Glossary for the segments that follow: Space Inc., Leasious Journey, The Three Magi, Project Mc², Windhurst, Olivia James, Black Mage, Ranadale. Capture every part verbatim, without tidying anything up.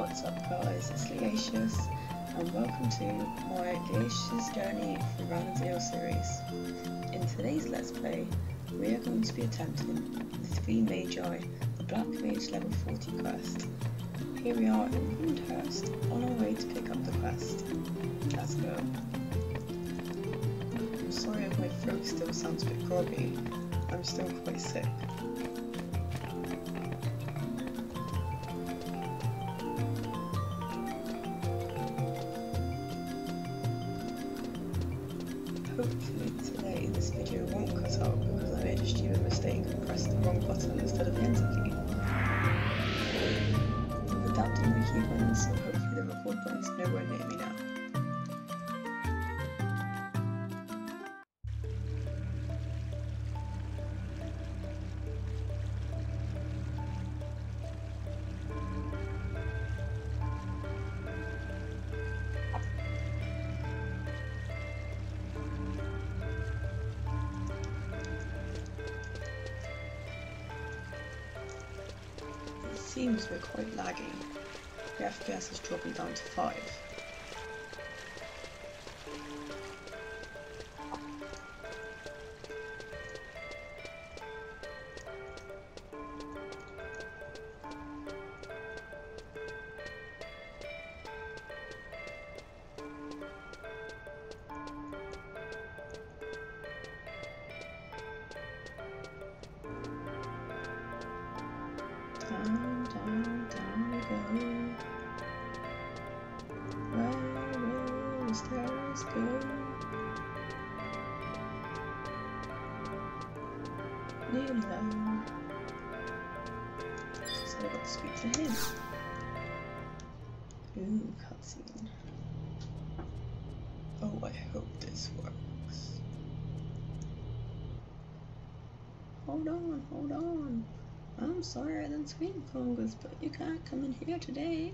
What's up guys, it's Leasious and welcome to my Leasious Journey from Ranadale series. In today's Let's Play, we are going to be attempting the Three Magi, the Black Mage level forty quest. Here we are in Windhurst, on our way to pick up the quest. Let's go. I'm sorry if my throat still sounds a bit groggy, I'm still quite sick. Hopefully today this video won't cut out because I made a stupid mistake and pressed the wrong button instead of the enter key. I've adapted my keyboard, so hopefully the record button's nowhere near me now. Seems we're quite laggy. The F P S is dropping down to five. Um. Go. Leave them. So I got to speak to him. Ooh, cutscene. Oh, I hope this works. Hold on, hold on. I'm sorry I didn't speak Congress, but you can't come in here today.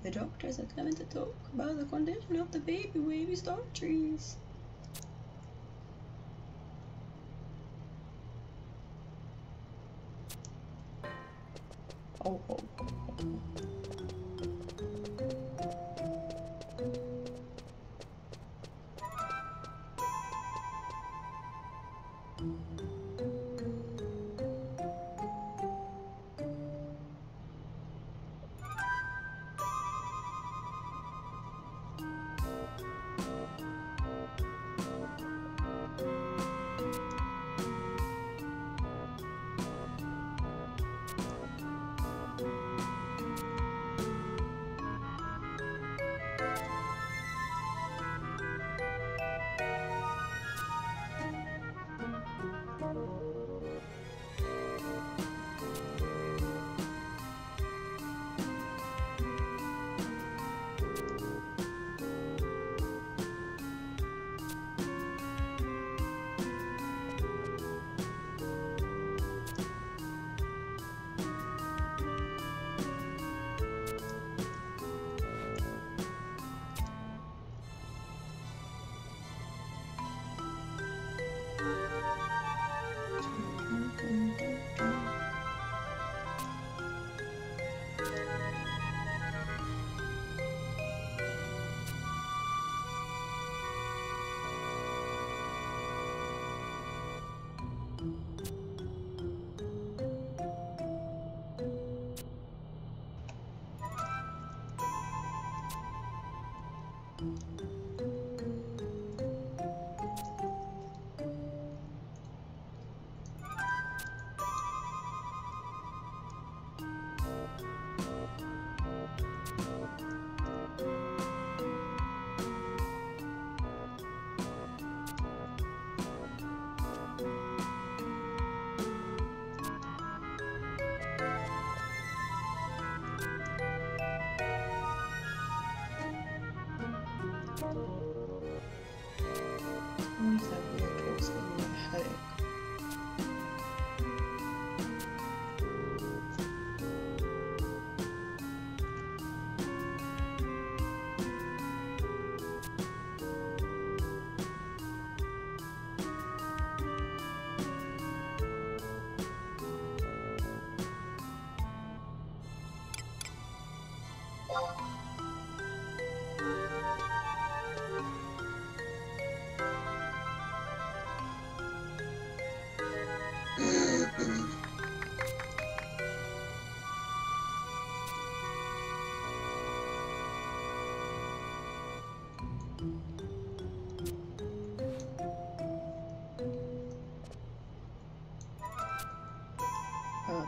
The doctors are coming to talk about the condition of the baby wavy star trees. Oh, oh, oh, oh.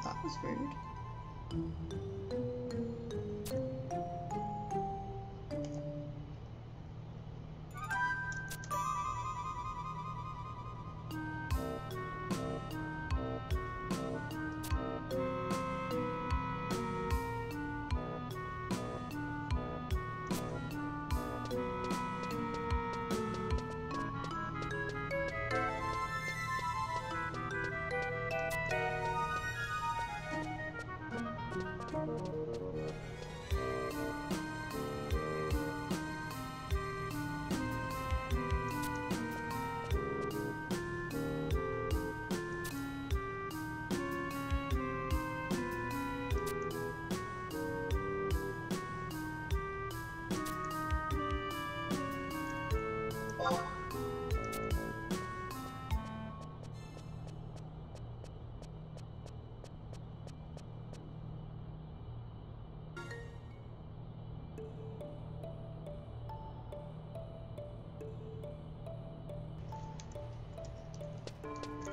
that was rude.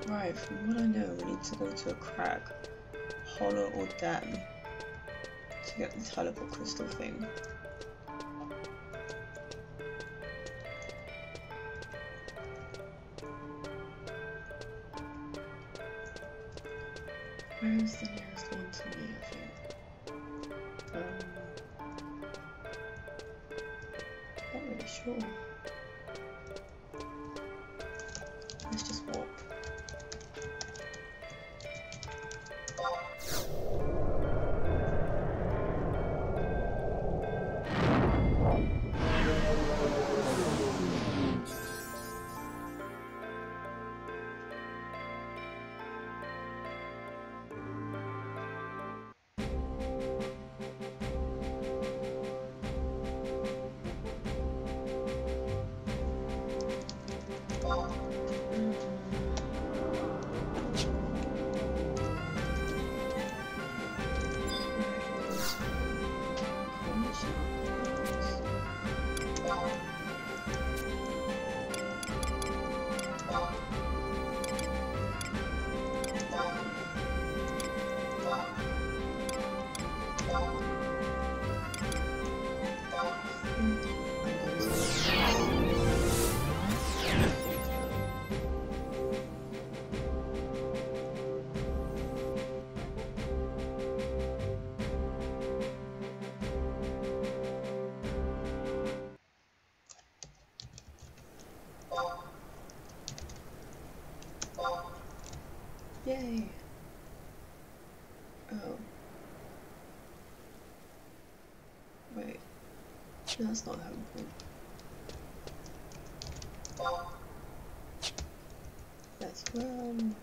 Right, from what I know, we need to go to a crag, hollow or dam to get the teleport crystal thing. Where's the nearest one to me, I think? Um, not really sure. Let's just walk. Yay! Oh. Wait. No, that's not the home point. Let's run!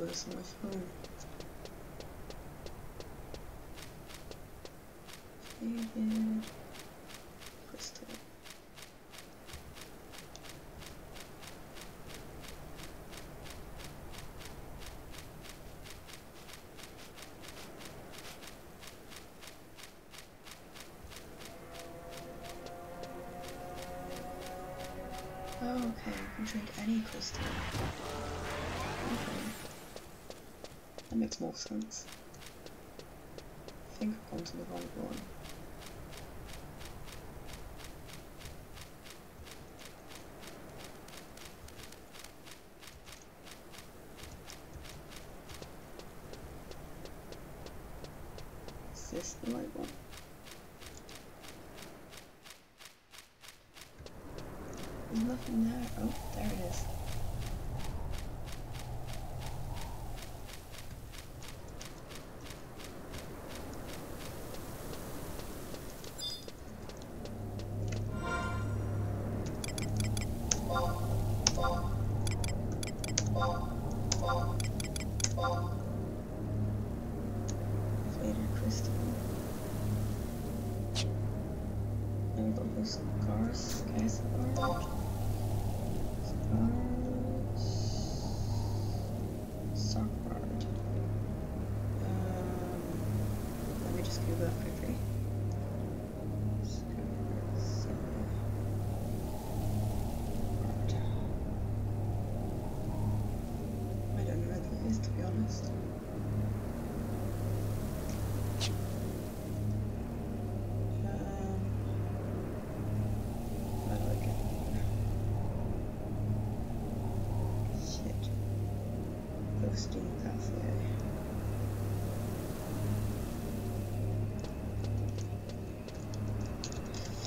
This on my phone. Favorite crystal. Interesting. Okay. That makes more sense. I think I've gone to the wrong one. Is this the right one? There's nothing there. Oh, there it is. I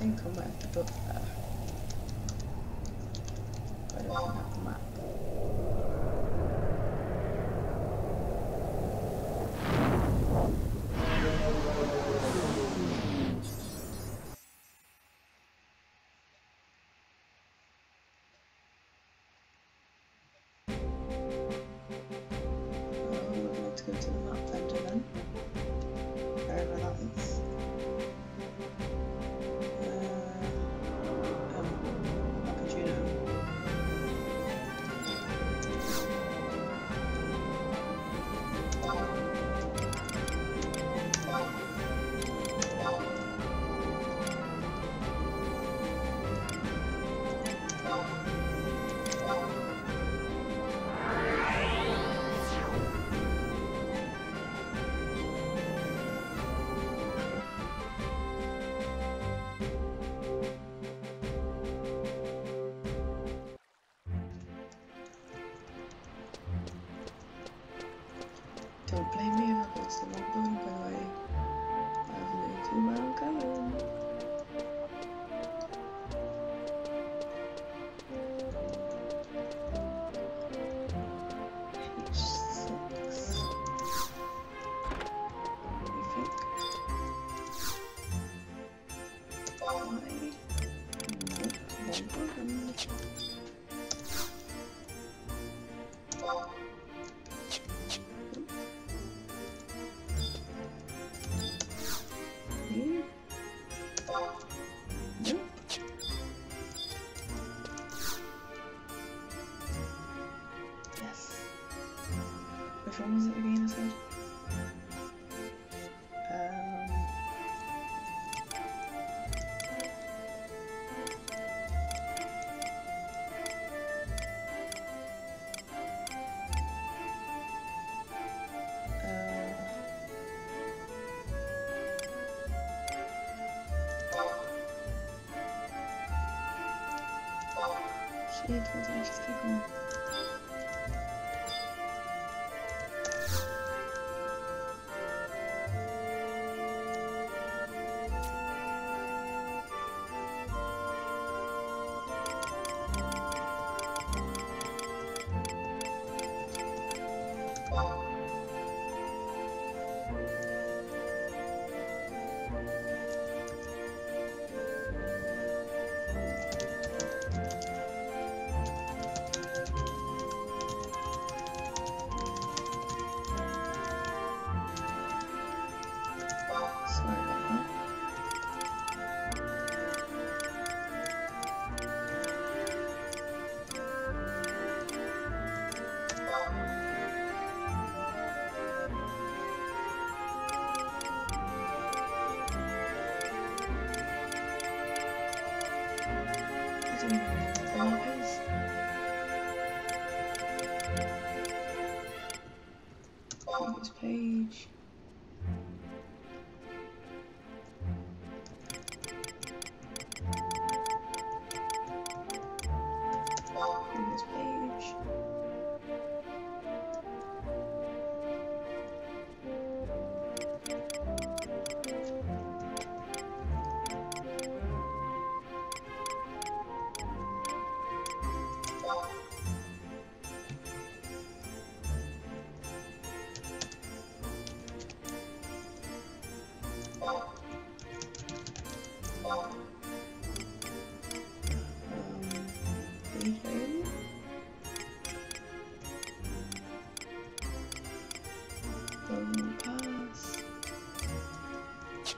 think I might have to book that. I don't even have the map. Well, I would like to go to the map vendor then. Wherever that is. Don't blame me if I go to the wrong building, by the way. I have no clue where I'm going. H six. What do you think? Why? No, wrong building. Which one was it again, I said? Um... Uh... Shit, what did I just click on? on this page. On this page.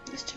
Let's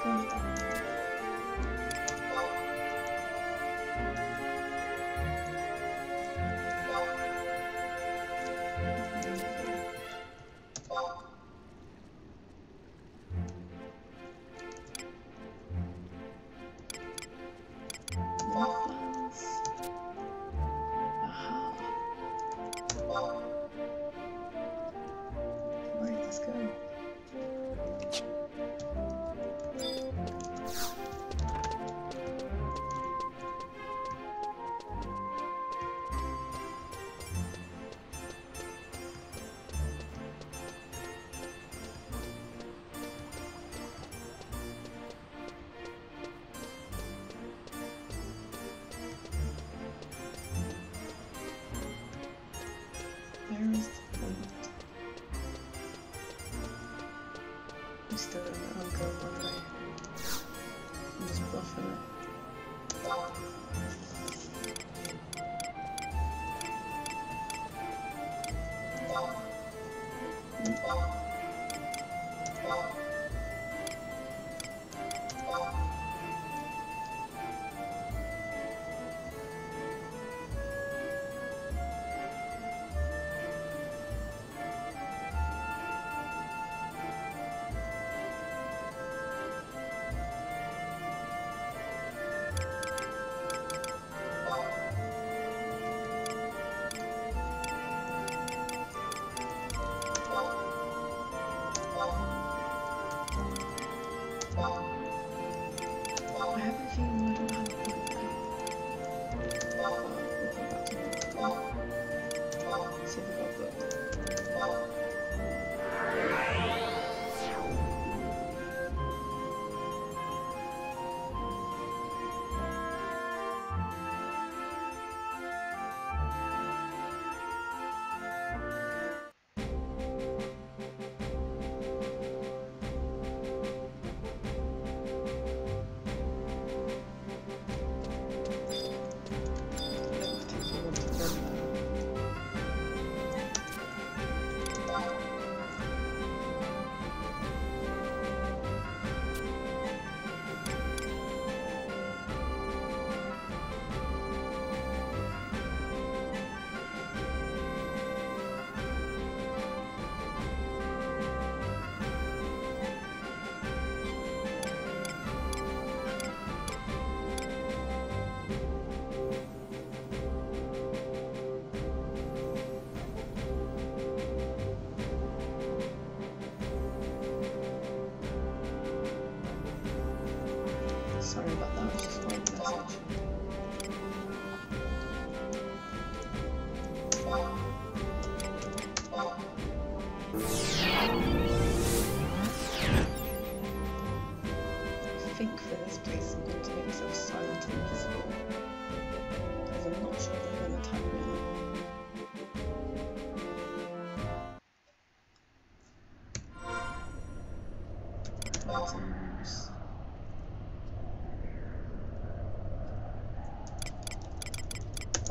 go.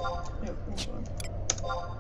Yep, hold on.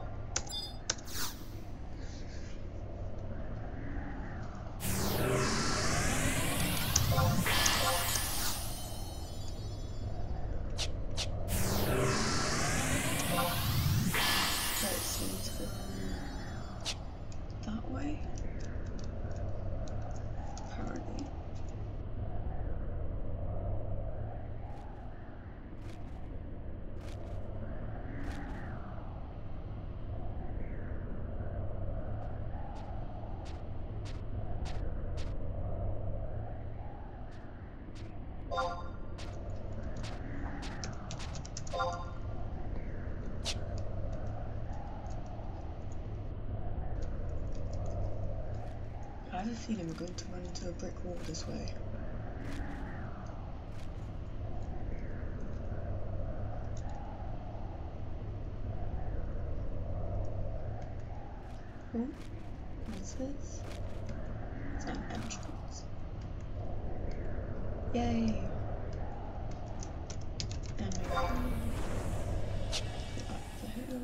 I have a feeling we're going to run into a brick wall this way. Hmm? What's this? It's an entrance. Yay! And we go up the hill.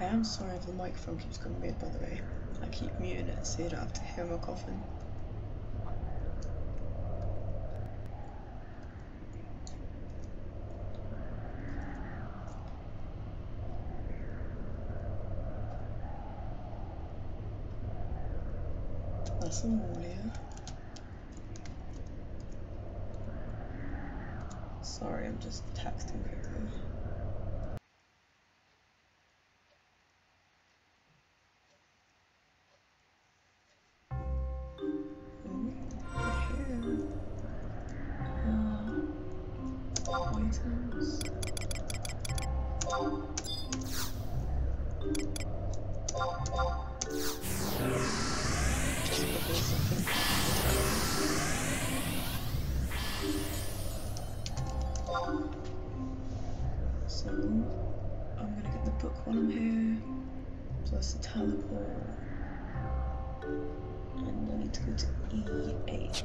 I am sorry if the microphone keeps going weird, by the way. I keep muting it so you don't have to hear my coughing. That's a wall here. Sorry, I'm just texting quickly. So, I'm gonna get the book while I'm here, plus the teleport, and I need to go to E eight.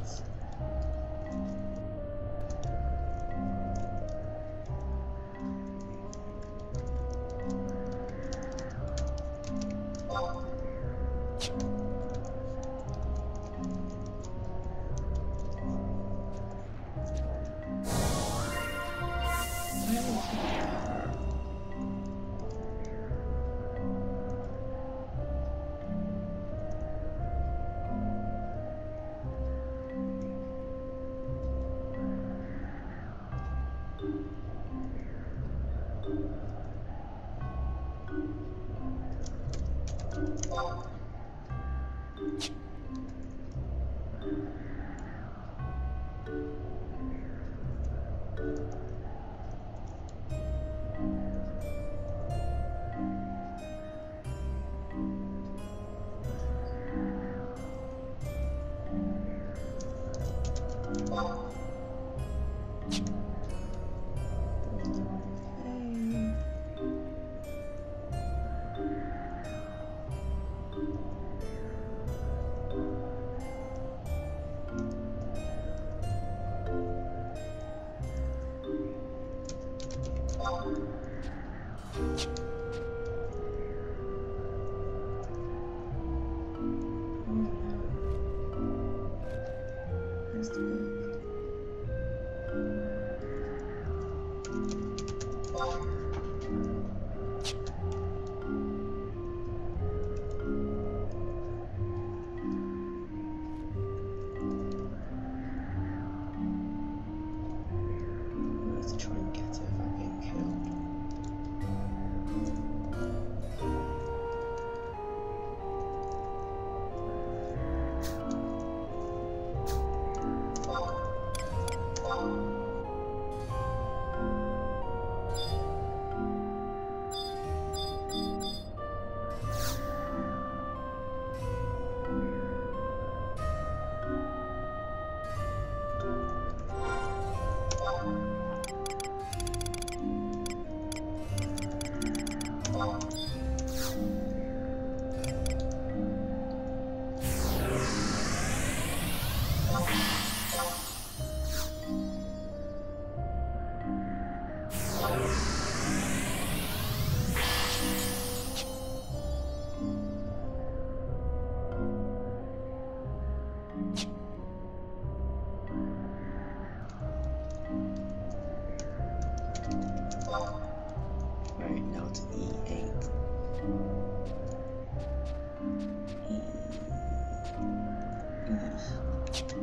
gente.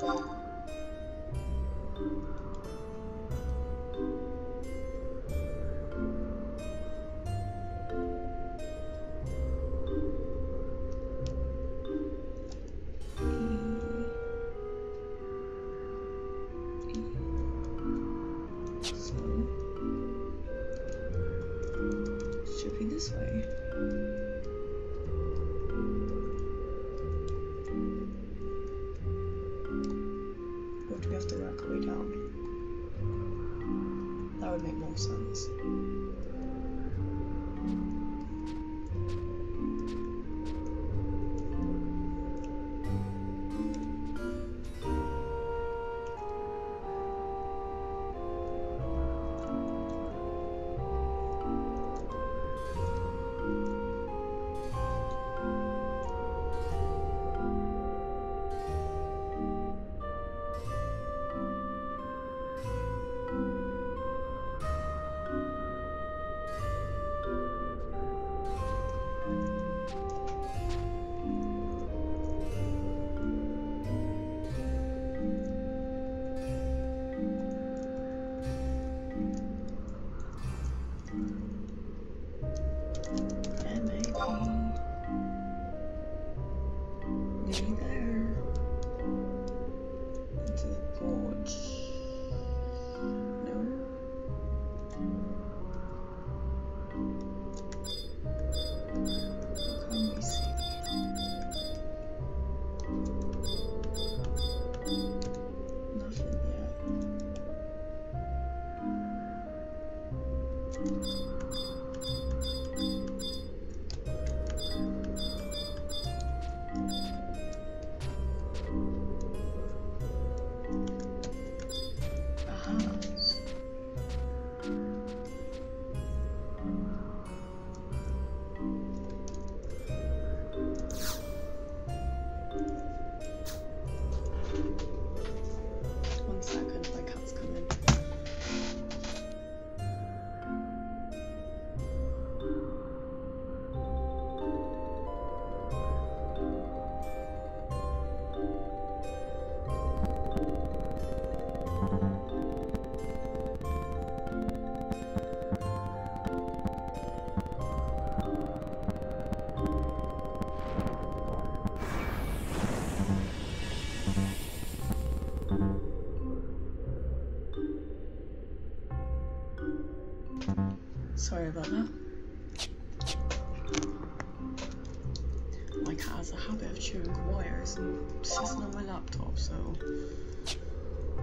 Bye. Sorry about that. My cat has a habit of chewing the wires and sitting on my laptop, so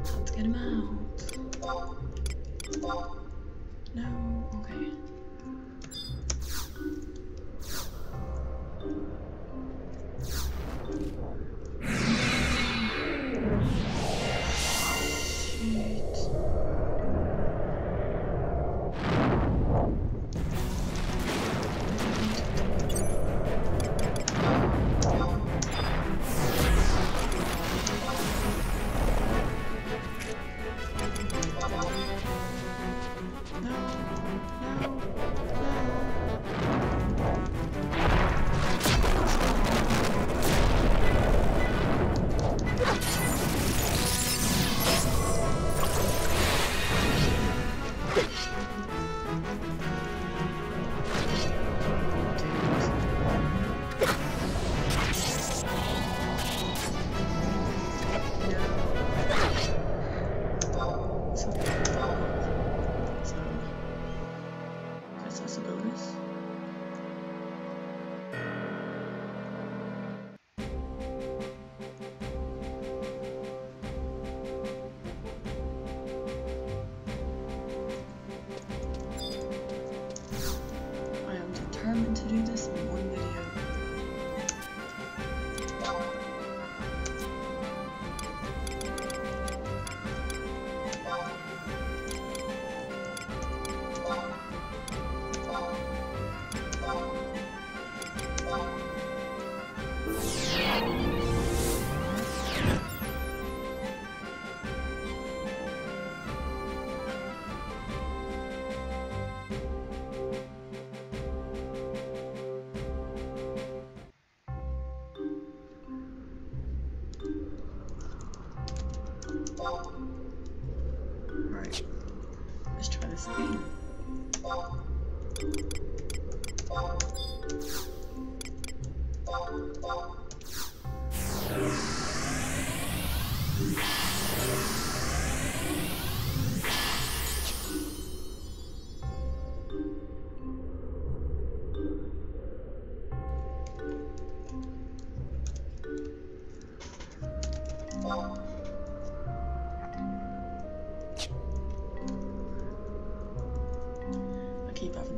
I had to get him out. No, okay.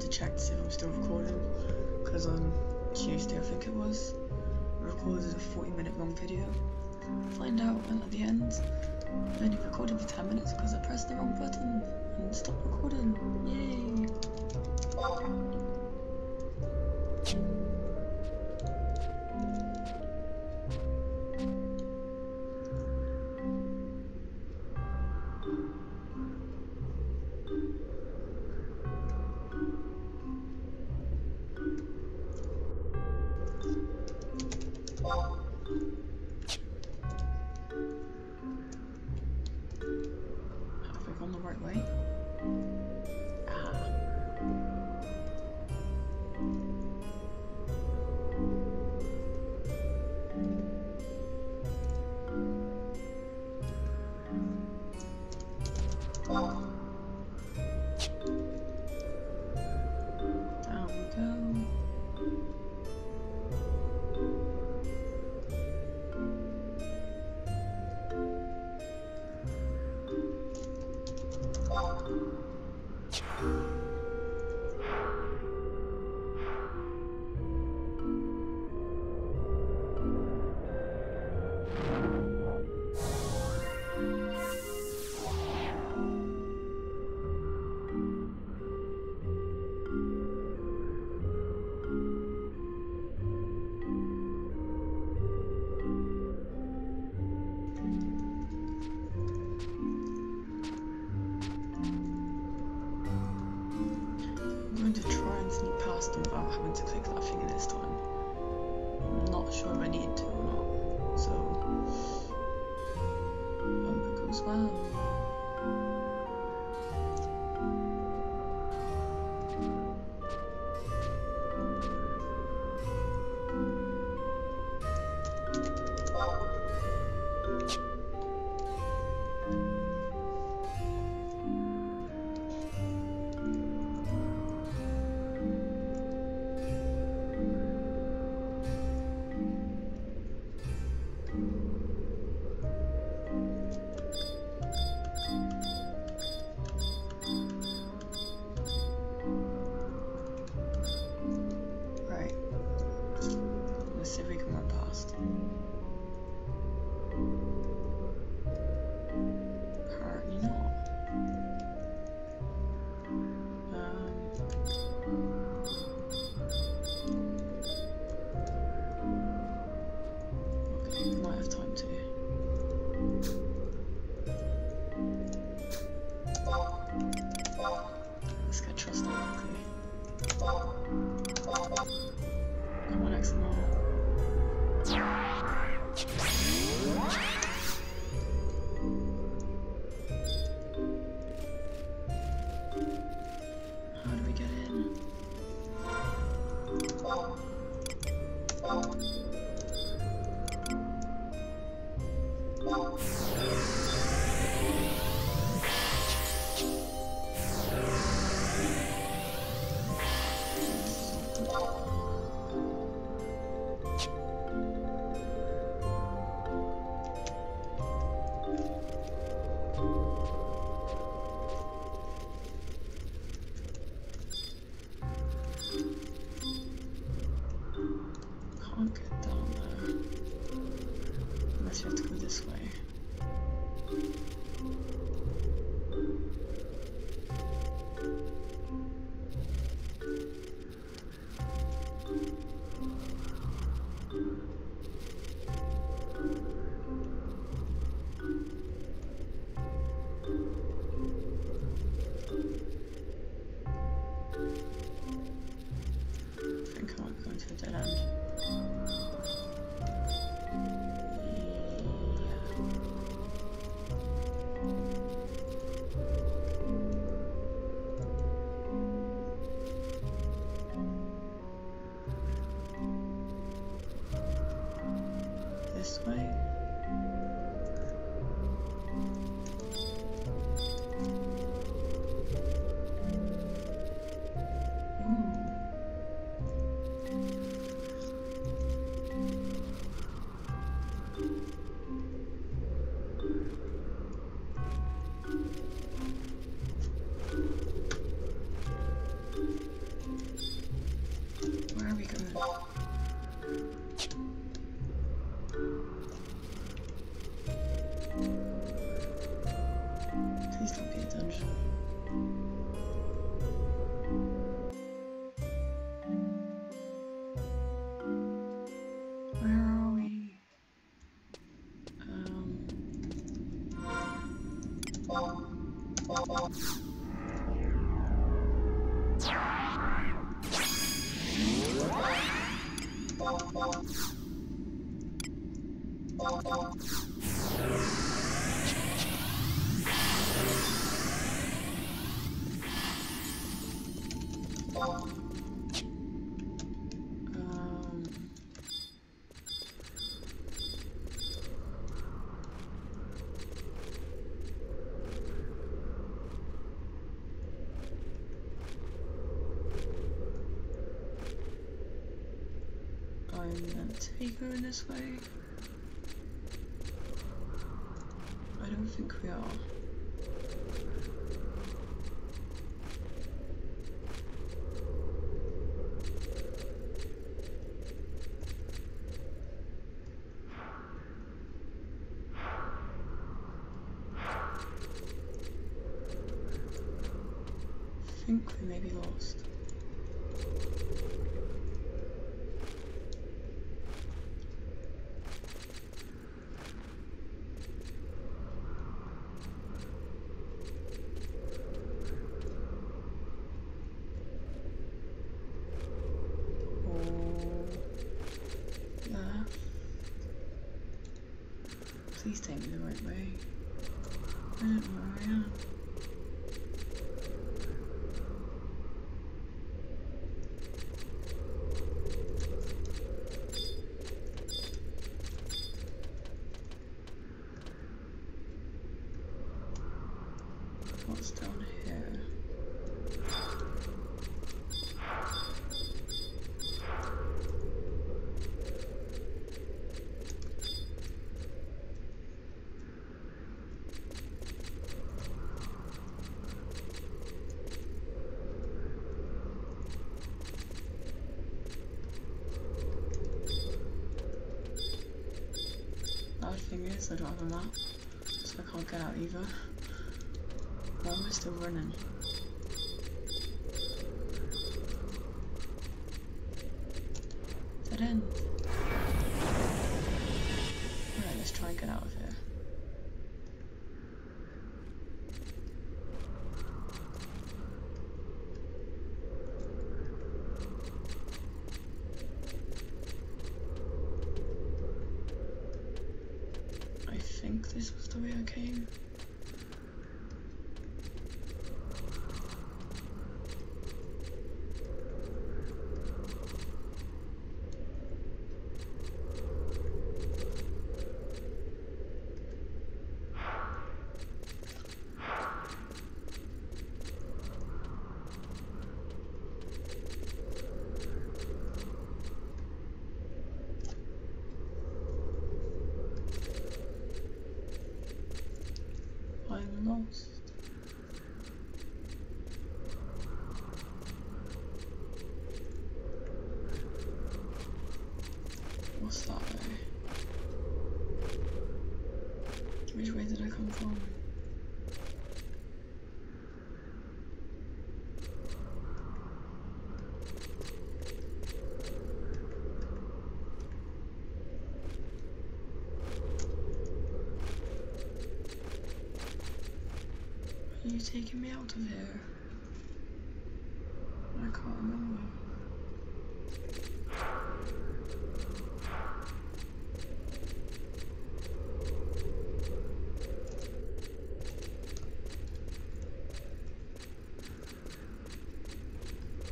Checked to see if I'm still recording, because on Tuesday I think it was, I recorded a forty minute long video. Find out at the end I only recorded for ten minutes because I pressed the wrong button and stopped recording. Yay! see if we can run past. Apparently not. Um, okay, we might have time to. Let's get trusted quickly. Come on, X M R. Are you going this way? I don't think we are. I think we may be lost. Please take me the right way. I don't know where I am. What's down here? minutes left on the lap, so I can't get out either. Why am I still running? Dead end. Alright, let's try and get out of here. This was the way I came. What's that way? Which way did I come from? Are you taking me out of here? I can't remember.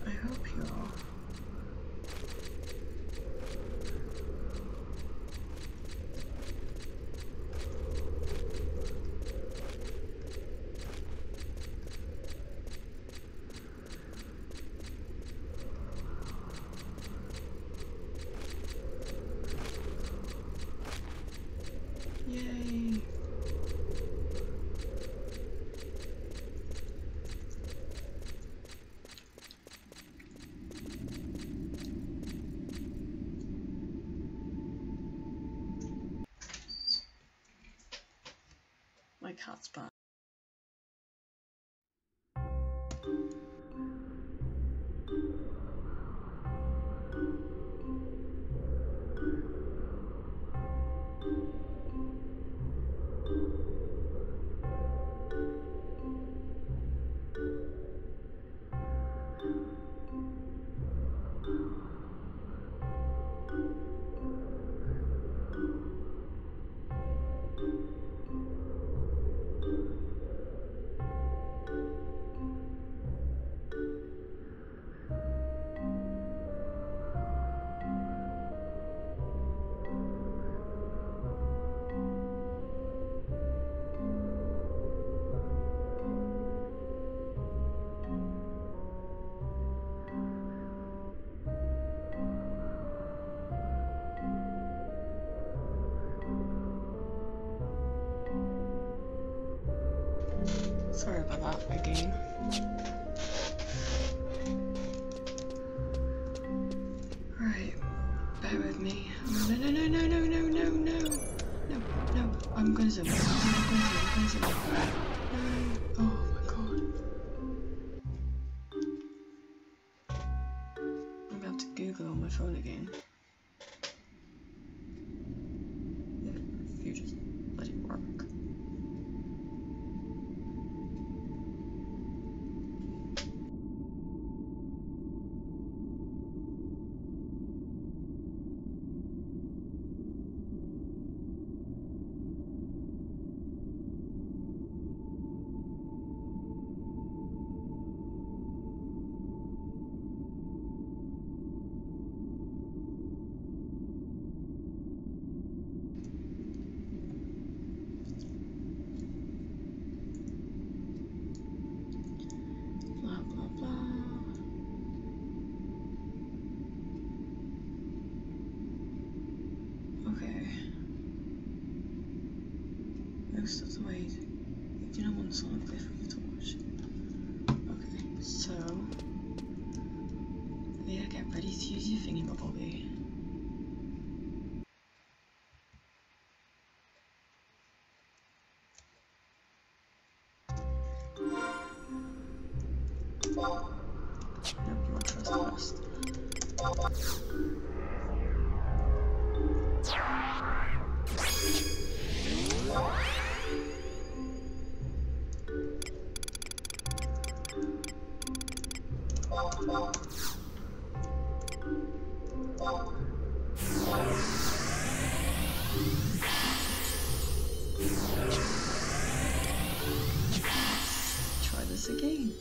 I hope you are. Yay! My cat's back. Sorry about that again. Right, bear with me. No, no, no, no, no, no, no, no, no, no. I'm gonna zoom. I'm gonna zoom. I'm gonna zoom. No. Oh my god. I'm gonna have to Google on my phone again. If you just let it work. Most of the way, you don't want to solve a cliffhanger to watch. Okay, so yeah, get ready to use your thingy, my bobby. Nobody wants us to rest. Try this again.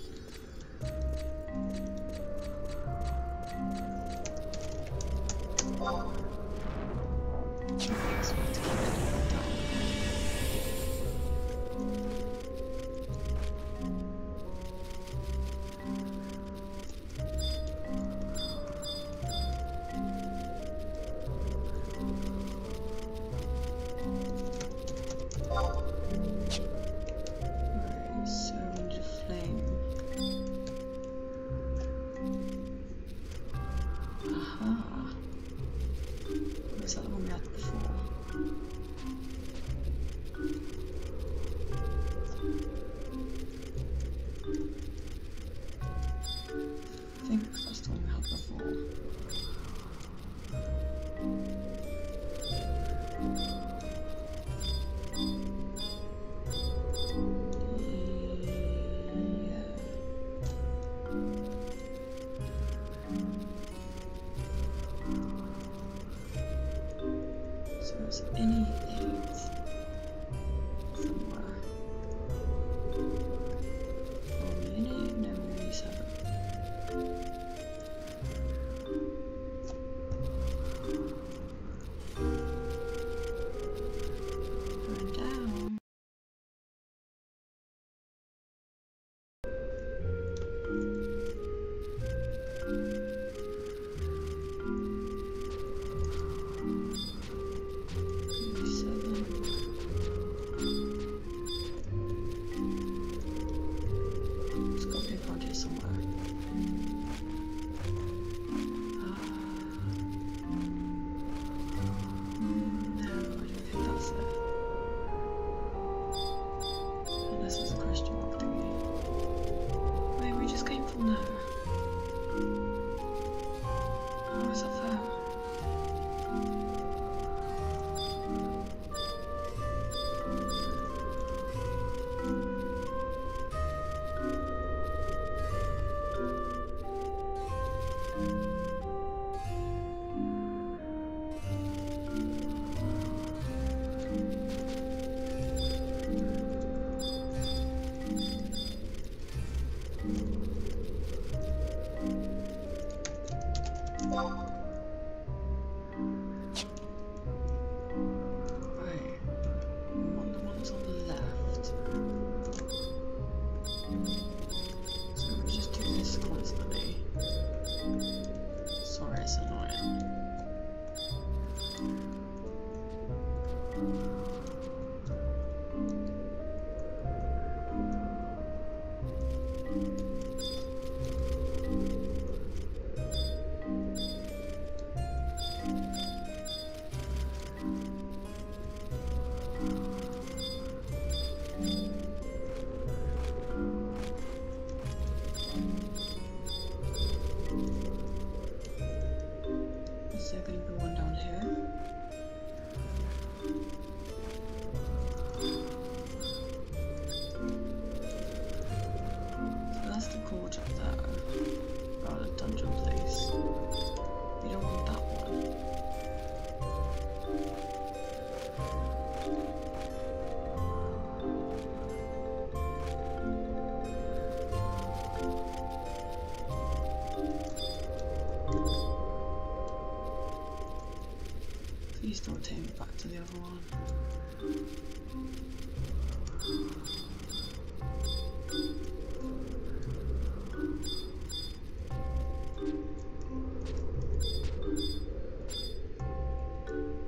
Please don't take me back to the other one.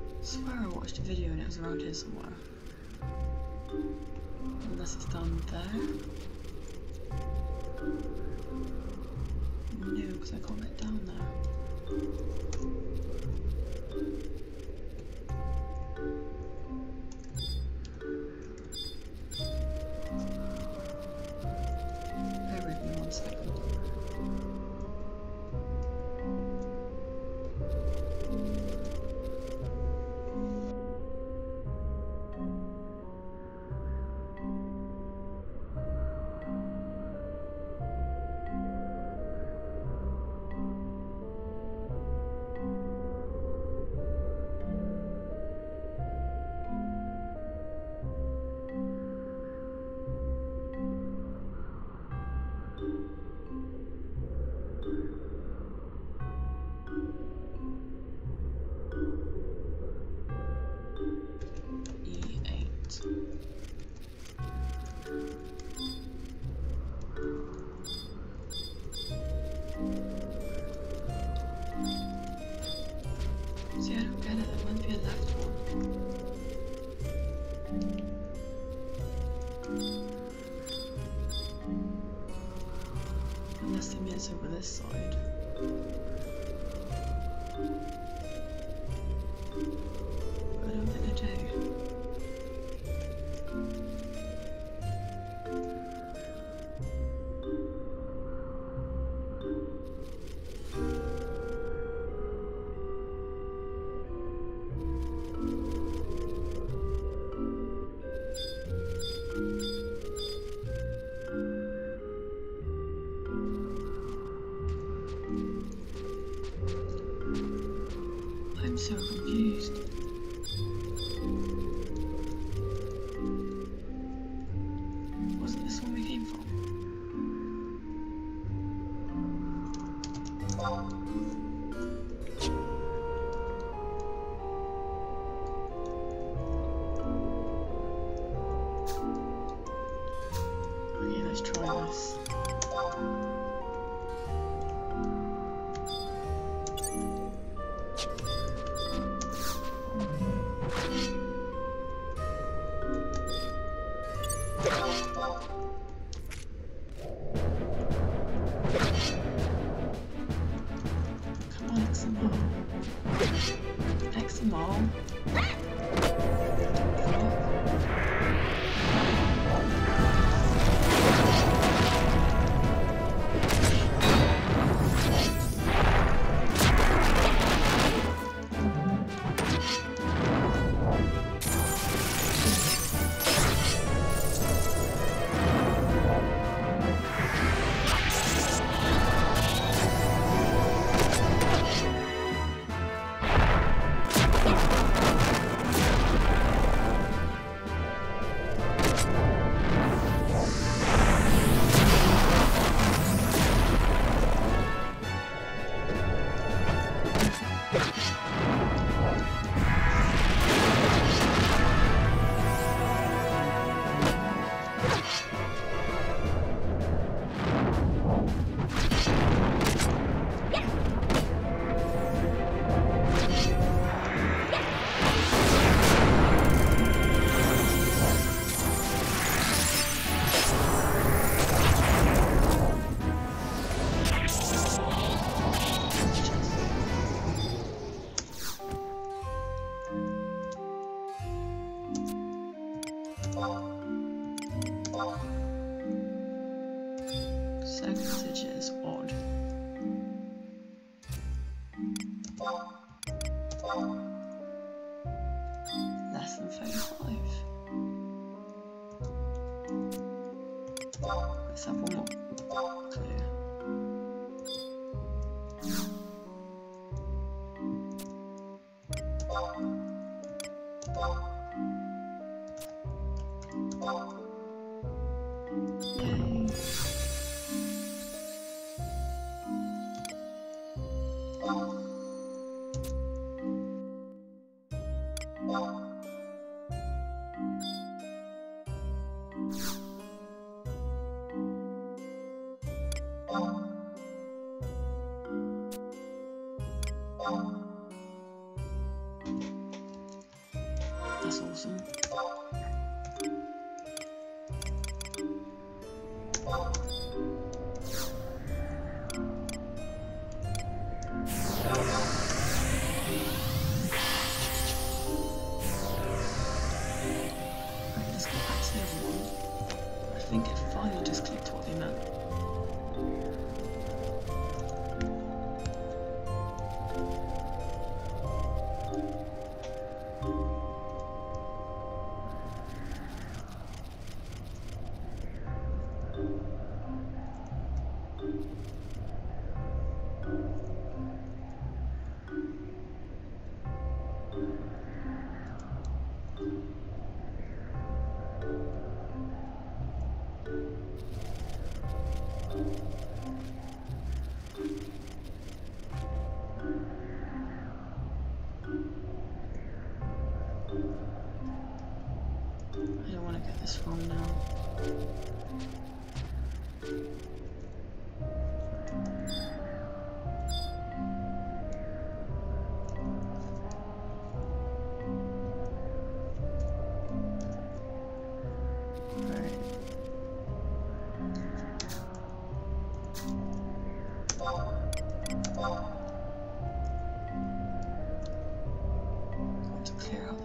I swear I watched a video and it was around here somewhere. Unless it's down there. No, because I can't get down there. Bear with me one second. kind of the one we left for. And this thing is over this side. What am I gonna do?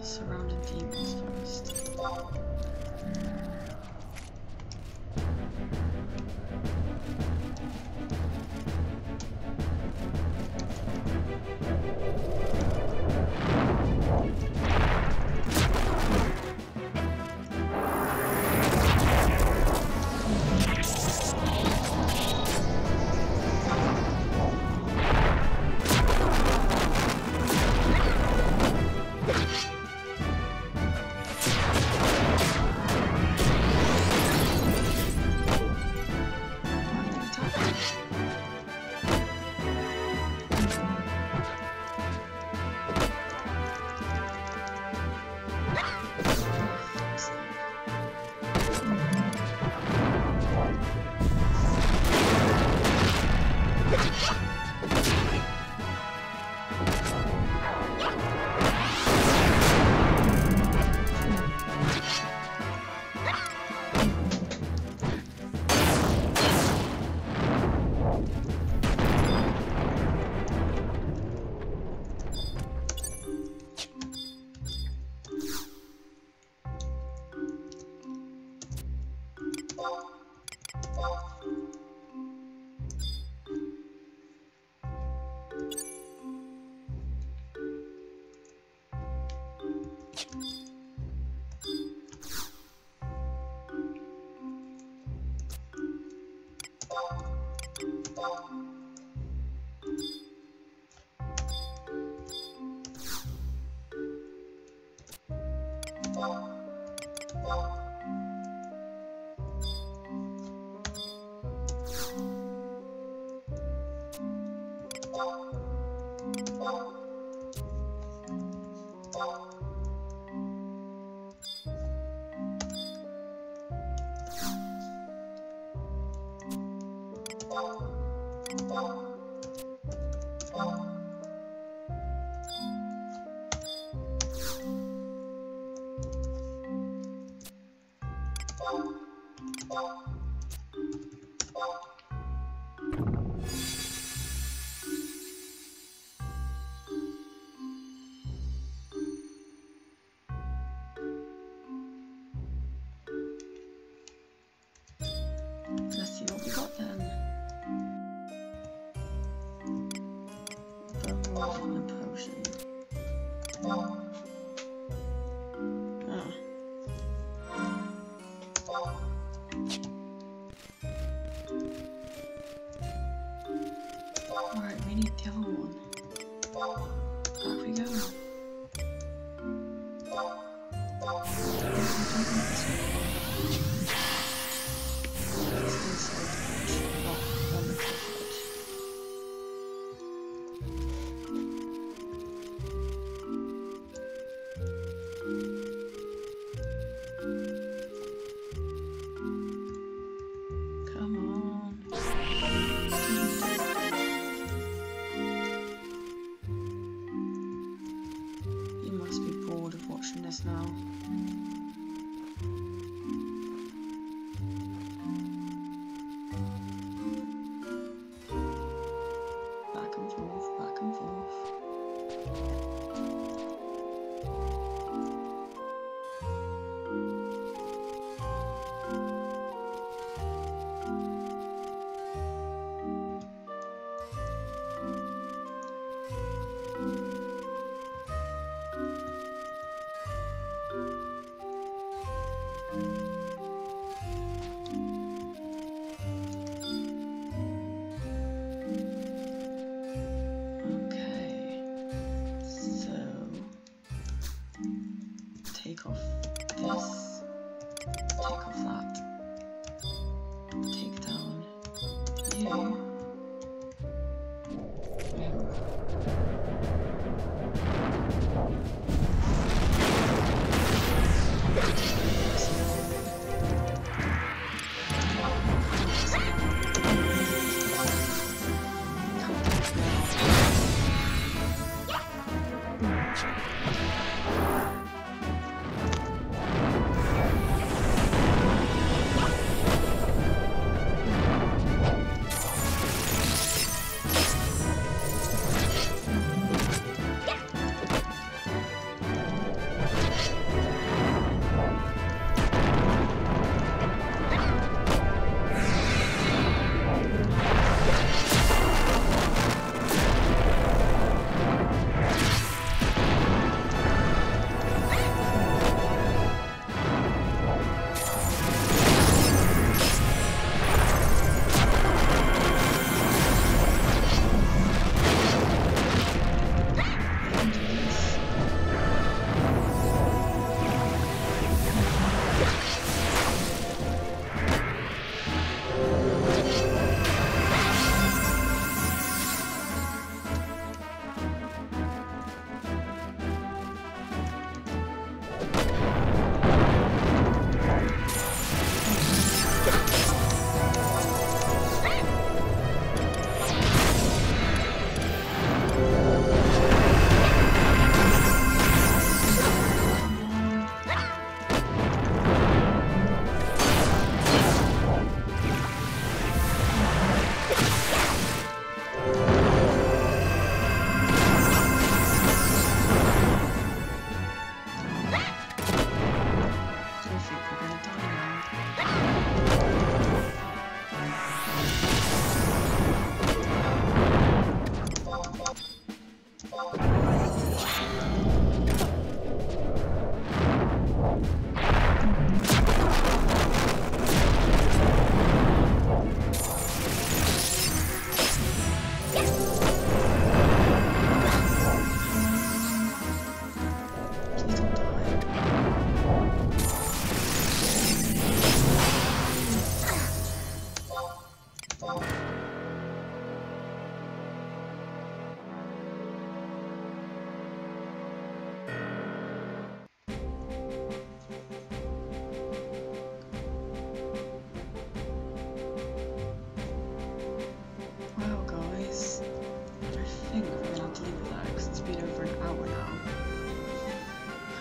surrounded demons first.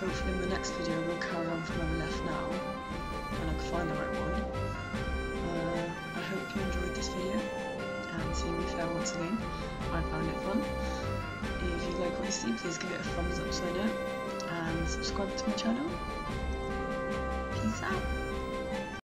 Hopefully in the next video we'll carry on from where we left now, and I can find the right one. Uh, I hope you enjoyed this video, and seeing me fail once again, I found it fun. If you like what you see, please give it a thumbs up so I know, and subscribe to my channel. Peace out!